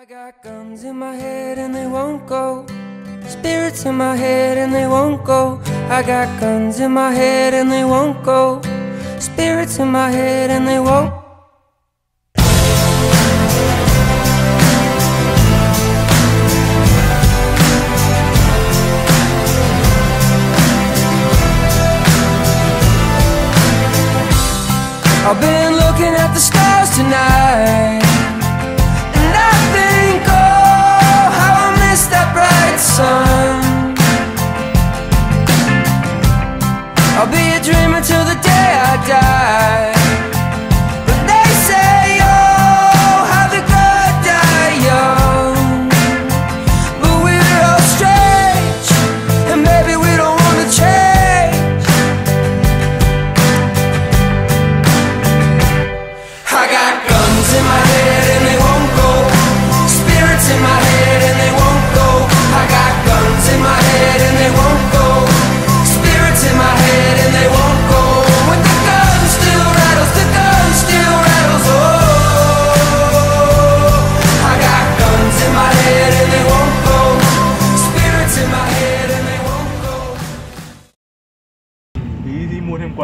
I got guns in my head and they won't go. Spirits in my head and they won't go. I got guns in my head and they won't go. Spirits in my head and they won't. I've been looking at the stars tonight, and I think, oh, how I miss that bright sun. I'll be a dreamer till the day I die, but they say, oh, how the good die young. But we're all strange, and maybe we don't want to change. I got guns in my head and they won't go. Spirits in my head and they won't go. I got guns in my head and they won't go. Spirits in my head.